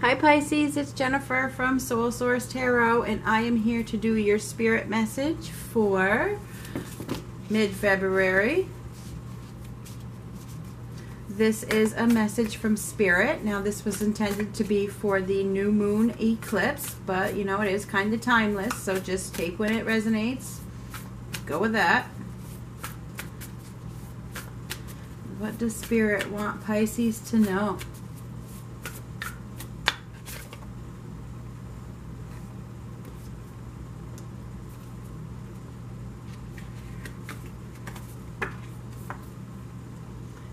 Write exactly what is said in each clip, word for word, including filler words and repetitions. Hi Pisces, it's Jennifer from Soul Source Tarot, and I am here to do your spirit message for mid-February. This is a message from Spirit. Now this was intended to be for the new moon eclipse, but you know, it is kind of timeless, so just take when it resonates. Go with that. What does Spirit want Pisces to know?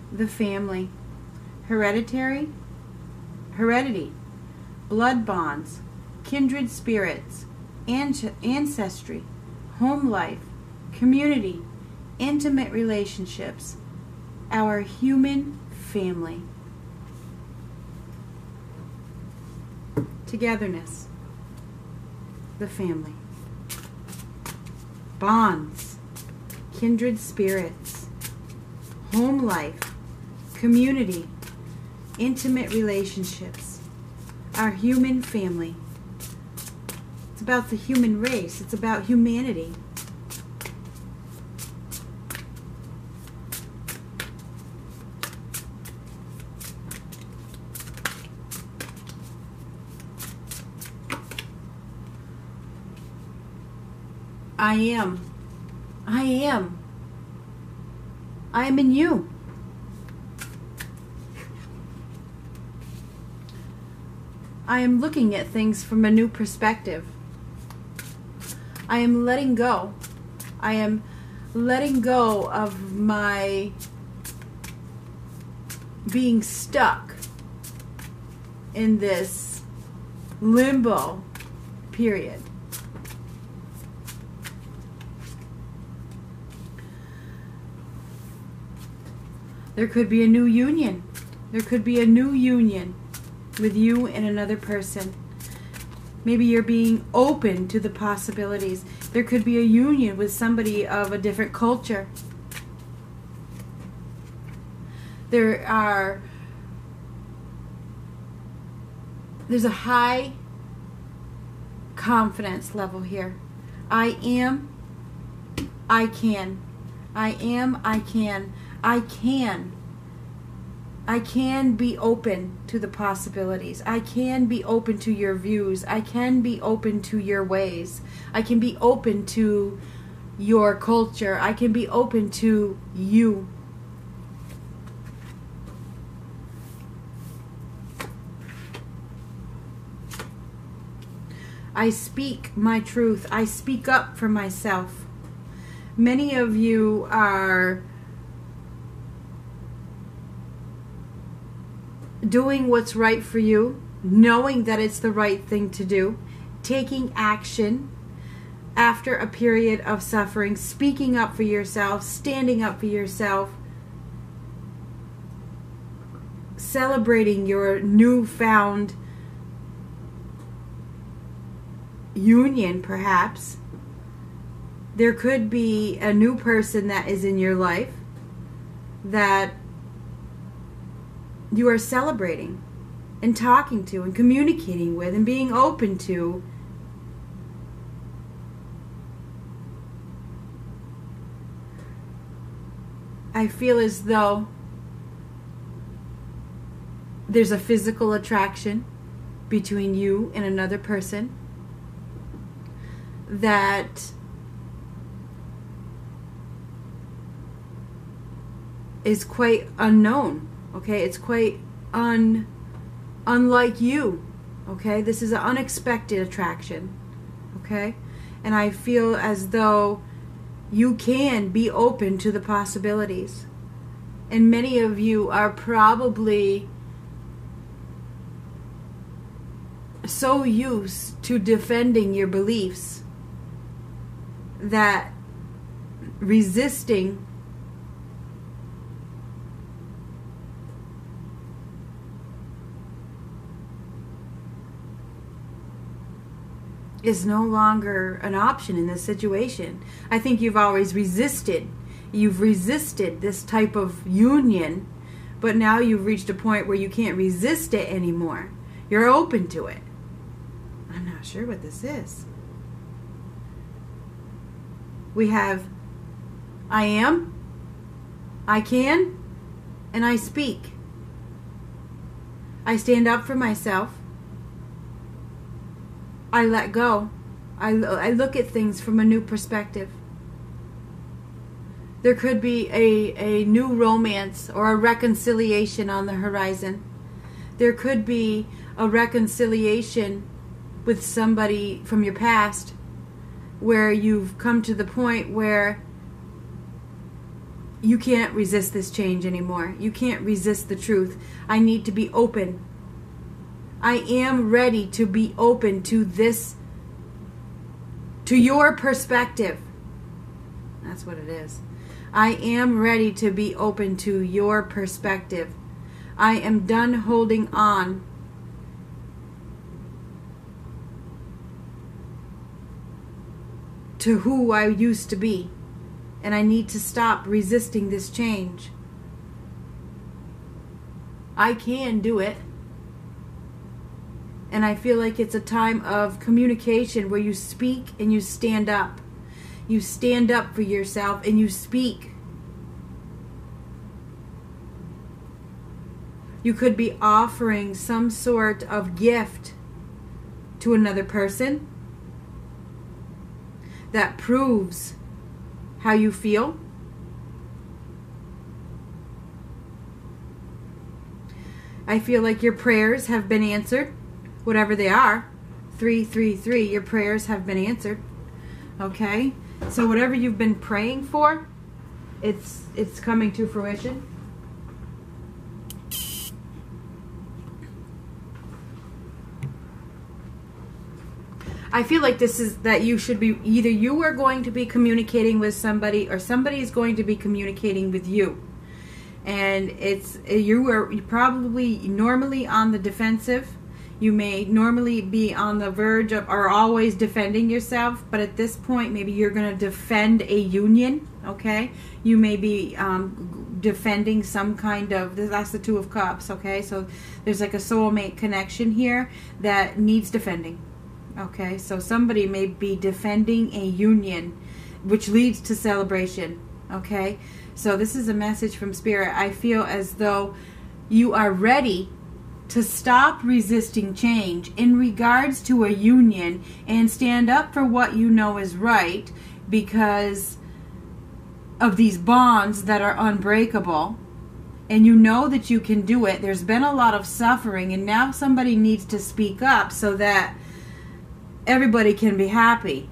The family, hereditary, heredity, blood bonds, kindred spirits, ancestry, home life, community, intimate relationships, our human family, togetherness, the family, bonds, kindred spirits, home life, community, intimate relationships, our human family. It's about the human race. It's about humanity. I am. I am. I am in you. I am looking at things from a new perspective. I am letting go. I am letting go of my being stuck in this limbo period. There could be a new union. There could be a new union with you and another person. Maybe you're being open to the possibilities. There could be a union with somebody of a different culture. There are, there's a high confidence level here. I am, I can. I am, I can. I can. I can be open to the possibilities. I can be open to your views. I can be open to your ways. I can be open to your culture. I can be open to you. I speak my truth. I speak up for myself. Many of you are doing what's right for you, knowing that it's the right thing to do, taking action after a period of suffering, speaking up for yourself, standing up for yourself, celebrating your newfound union, perhaps. There could be a new person that is in your life that you are celebrating and talking to and communicating with and being open to. I feel as though there's a physical attraction between you and another person that is quite unknown. Okay, it's quite un, unlike you, okay? This is an unexpected attraction, okay? And I feel as though you can be open to the possibilities. And many of you are probably so used to defending your beliefs that resisting is no longer an option in this situation. I think you've always resisted. You've resisted this type of union, but now you've reached a point where you can't resist it anymore. You're open to it. I'm not sure what this is. We have I am, I can, and I speak. I stand up for myself. I let go. I, I look at things from a new perspective. There could be a, a new romance or a reconciliation on the horizon. There could be a reconciliation with somebody from your past where you've come to the point where you can't resist this change anymore. You can't resist the truth. I need to be open. I am ready to be open to this, to your perspective. That's what it is. I am ready to be open to your perspective. I am done holding on. To who I used to be. And I need to stop resisting this change. I can do it. And I feel like it's a time of communication where you speak and you stand up. You stand up for yourself and you speak. You could be offering some sort of gift to another person that proves how you feel. I feel like your prayers have been answered, whatever they are. three three three, your prayers have been answered. Okay? So whatever you've been praying for, it's it's coming to fruition. I feel like this is that you should be, either you are going to be communicating with somebody or somebody is going to be communicating with you. And it's, you are probably normally on the defensive. You may normally be on the verge of, or always defending yourself. But at this point, maybe you're going to defend a union, okay? You may be um, defending some kind of, that's the Two of Cups, okay? So there's like a soulmate connection here that needs defending. Okay, so somebody may be defending a union, which leads to celebration, okay? So this is a message from Spirit. I feel as though you are ready to stop resisting change in regards to a union and stand up for what you know is right because of these bonds that are unbreakable. And you know that you can do it. There's been a lot of suffering, and now somebody needs to speak up so that everybody can be happy.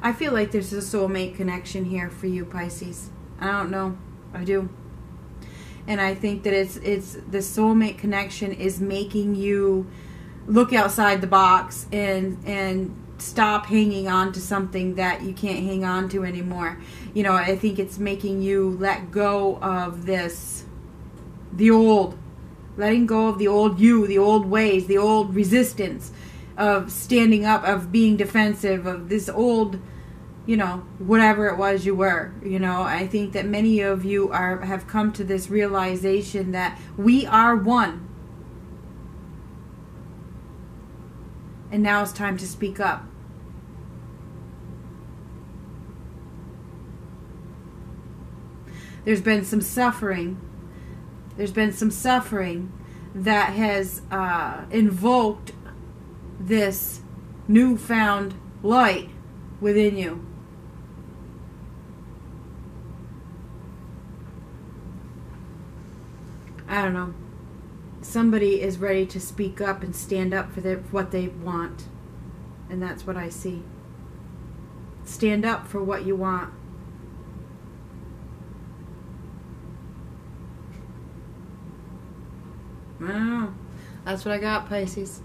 I feel like there's a soulmate connection here for you, Pisces. I don't know. I do. And I think that it's it's the soulmate connection is making you look outside the box and and stop hanging on to something that you can't hang on to anymore. You know, I think it's making you let go of this, the old, letting go of the old you, the old ways, the old resistance of standing up, of being defensive, of this old, you know, whatever it was you were. You know, I think that many of you are have come to this realization that we are one. And now it's time to speak up. There's been some suffering. There's been some suffering that has uh, invoked this newfound light within you. I don't know. Somebody is ready to speak up and stand up for their, what they want. And that's what I see. Stand up for what you want. I don't know. That's what I got, Pisces.